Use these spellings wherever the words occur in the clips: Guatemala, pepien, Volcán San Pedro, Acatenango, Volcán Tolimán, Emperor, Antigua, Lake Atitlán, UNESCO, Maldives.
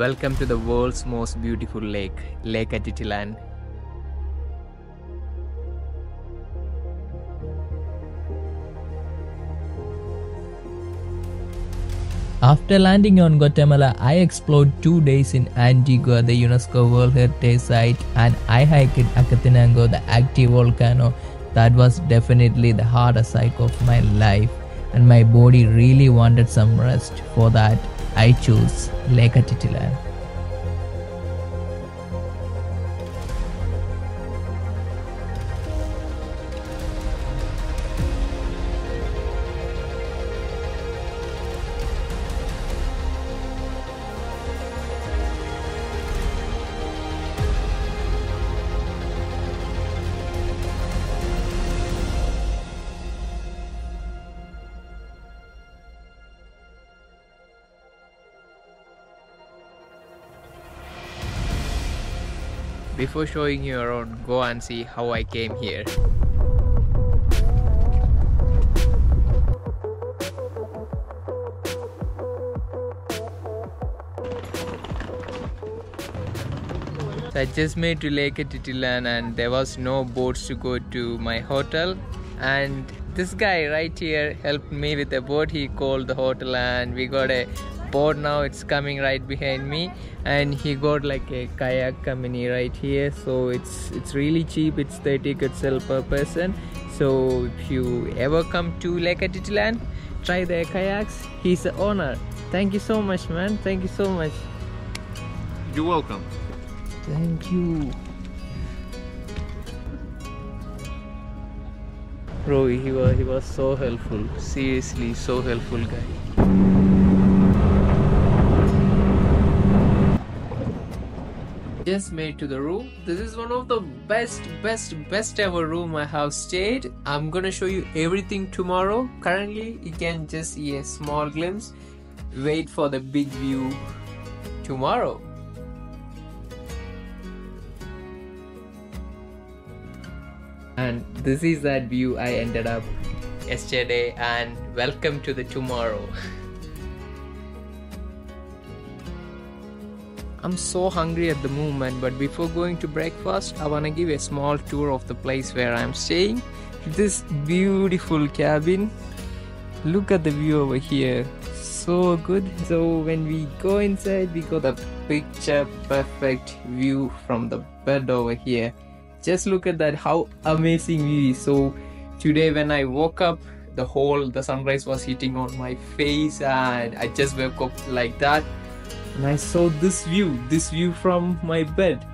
Welcome to the world's most beautiful lake, Lake Atitlán. After landing on Guatemala, I explored 2 days in Antigua, the UNESCO World Heritage Site, and I hiked Acatenango, the active volcano. That was definitely the hardest hike of my life, and my body really wanted some rest. For that, I chose Lake Atitlán. Before showing you around, go and see how I came here. So I just made to Lake Atitlán and there was no boats to go to my hotel, and this guy right here helped me with a boat. He called the hotel and we got a board. Now it's coming right behind me, and he got like a kayak company right here, so it's really cheap. It's 30 quetzal per person. So if you ever come to Lake Atitlán, try their kayaks. He's the owner. Thank you so much, man. Thank you so much. You're welcome. Thank you. Bro, he was so helpful. Seriously, so helpful guy. Just made to the room. This is one of the best ever room I have stayed. I'm gonna show you everything tomorrow. Currently you can just see a small glimpse. Wait for the big view tomorrow. And this is that view I ended up yesterday, and welcome to the tomorrow. I'm so hungry at the moment, but before going to breakfast, I want to give a small tour of the place where I'm staying. This beautiful cabin. Look at the view over here. So good. So when we go inside, we got a picture perfect view from the bed over here. Just look at that, how amazing view is. So today when I woke up, the sunrise was hitting on my face, and I just woke up like that. And I saw this view from my bed.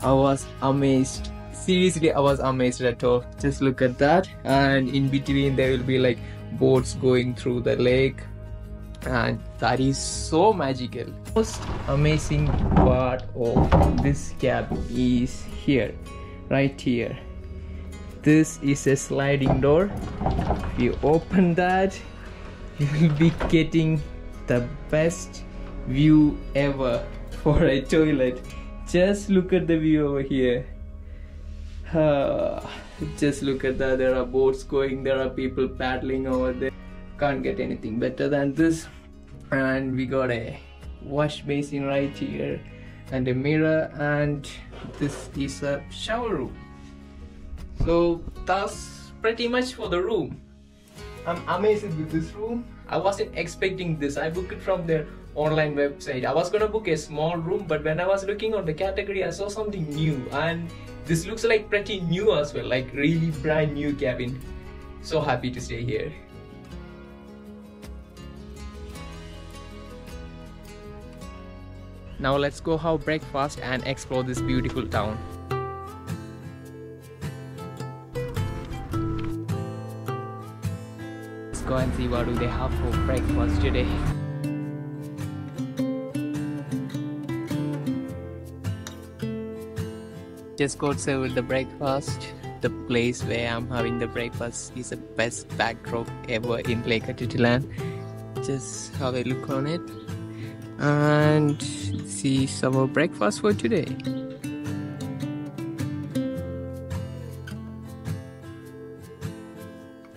I was amazed. Seriously, I was amazed at all. Just look at that. And in between there will be like boats going through the lake. And that is so magical. Most amazing part of this cabin is here. Right here. This is a sliding door. If you open that, you will be getting the best view ever for a toilet. Just look at the view over here. Just look at that. There are boats going, there are people paddling over there. Can't get anything better than this. And we got a wash basin right here and a mirror, and this is a shower room. So that's pretty much for the room. I'm amazed with this room. I wasn't expecting this. I booked it from their online website. I was gonna book a small room, but when I was looking on the category, I saw something new, and this looks like pretty new as well, like really brand new cabin. So happy to stay here. Now let's go have breakfast and explore this beautiful town. Let's go and see what do they have for breakfast today. Just got served the breakfast. The place where I'm having the breakfast is the best backdrop ever in Lake Atitlán. Just have a look on it and see our breakfast for today.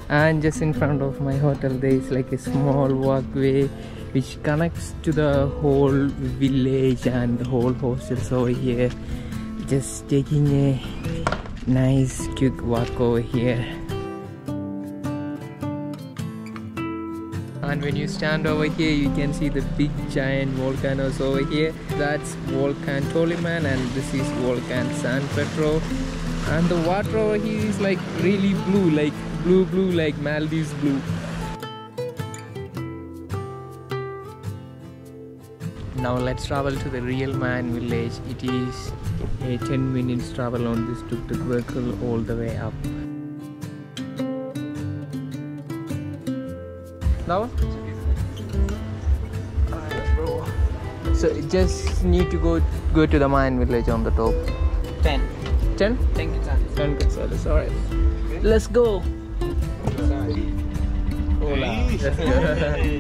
And just in front of my hotel there is like a small walkway which connects to the whole village and the whole hostels over here. Just taking a nice quick walk over here. And when you stand over here, you can see the big giant volcanoes over here. That's Volcán Tolimán, and this is Volcán San Pedro. And the water over here is like really blue, like blue, like Maldives blue. Now let's travel to the real man village. It is a 10 minutes travel on this tuk-tuk vehicle all the way up. Now? Bro. So just need to go to the man village on the top. 10. 10? 10 Quetzales. 10 Quetzales, alright. Okay. Let's go! Hola.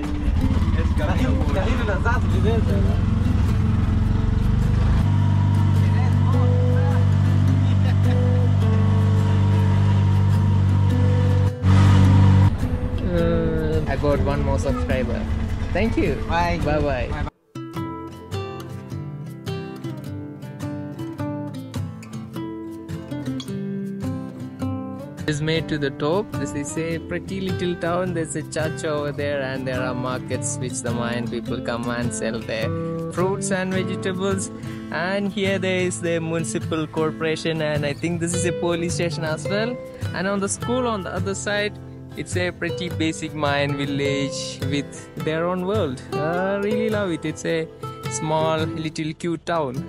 I got one more subscriber. Thank you. Bye. Bye bye. Bye bye. Just made to the top. This is a pretty little town. There's a church over there, and there are markets which the Mayan people come and sell their fruits and vegetables. And here there is the municipal corporation, and I think this is a police station as well. And on the school on the other side, it's a pretty basic Mayan village with their own world. I really love it. It's a small little cute town.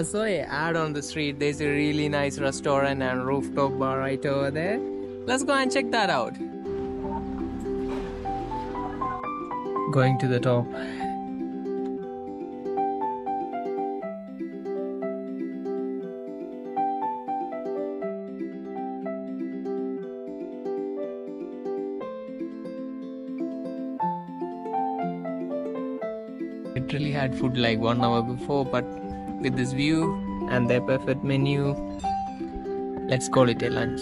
I saw an ad on the street. There's a really nice restaurant and rooftop bar right over there. Let's go and check that out. Going to the top. Literally had food like 1 hour before, but with this view and their perfect menu, let's call it a lunch.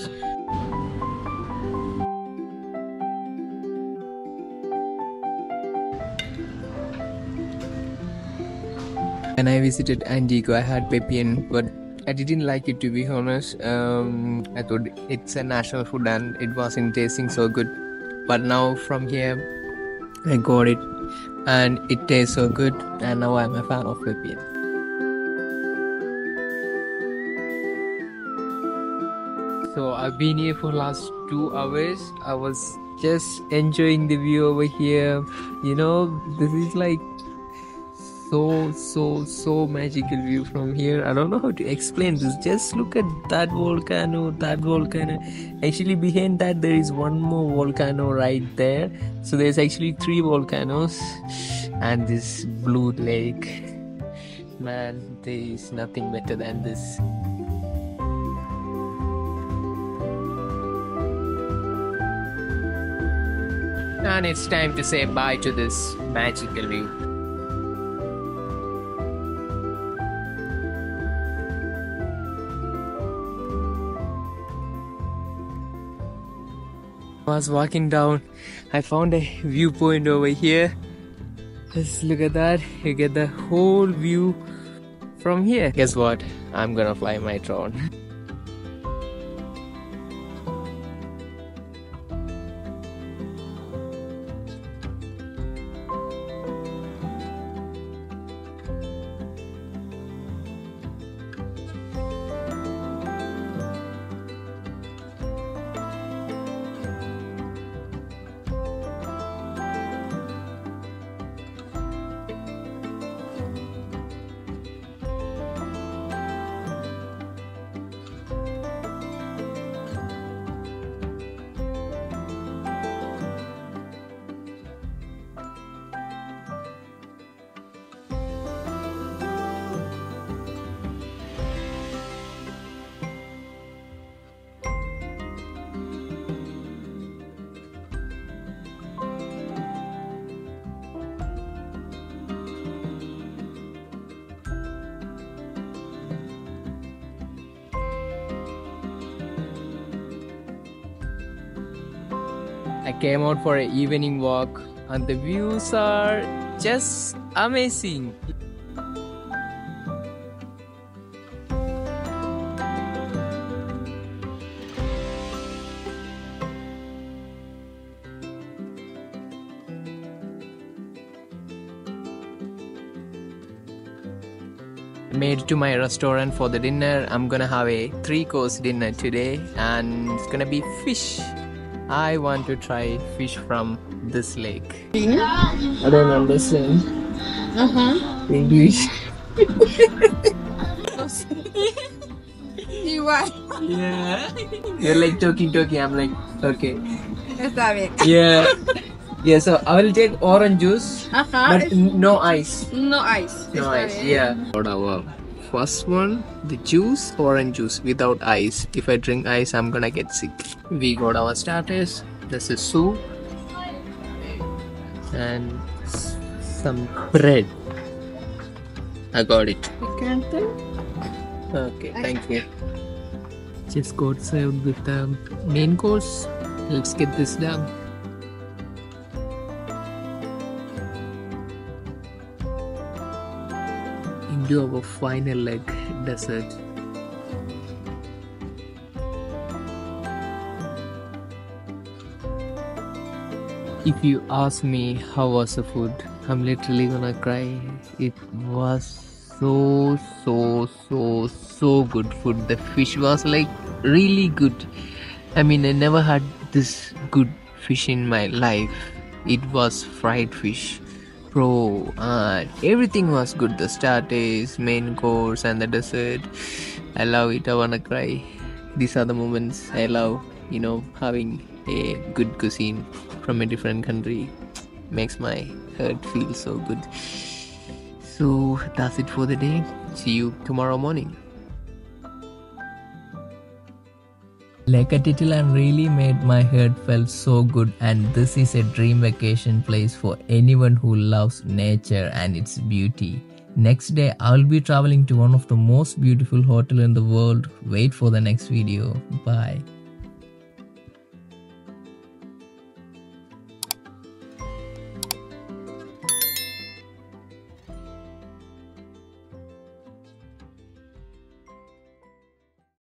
When I visited Antigua, I had pepien, but I didn't like it, to be honest. I thought it's a national food and it wasn't tasting so good. But now from here, I got it and it tastes so good, and now I'm a fan of pepien. So I've been here for last 2 hours. I was just enjoying the view over here. You know, this is like so magical view from here. I don't know how to explain this. Just look at that volcano, that volcano. Actually behind that there is one more volcano right there. So there's actually 3 volcanoes and this blue lake. Man, there is nothing better than this. And it's time to say bye to this magical view. I was walking down, I found a viewpoint over here. Just look at that, you get the whole view from here. Guess what? I'm gonna fly my drone. I came out for an evening walk and the views are just amazing. Made to my restaurant for the dinner. I'm gonna have a 3-course dinner today and it's gonna be fish. I want to try fish from this lake. I don't understand English. Yeah. You're like talking. I'm like, okay. Yeah. Yeah, so I will take orange juice, but no ice. No ice. No ice, yeah. For our first one, the juice, orange juice without ice. If I drink ice, I'm gonna get sick. We got our starters. This is soup and some bread. I got it. You can't tell? Okay, thank you. Just got served with the main course. Let's get this done. Do our final leg, desert. If you ask me how was the food, I'm literally gonna cry. It was so good food. The fish was like really good. I mean, I never had this good fish in my life. It was fried fish. Bro, everything was good. The starters, main course and the dessert. I love it. I wanna cry. These are the moments I love, you know, having a good cuisine from a different country. Makes my heart feel so good. So that's it for the day. See you tomorrow morning. Lake Atitlán really made my heart felt so good, and this is a dream vacation place for anyone who loves nature and its beauty. Next day I'll be traveling to one of the most beautiful hotels in the world. Wait for the next video. Bye.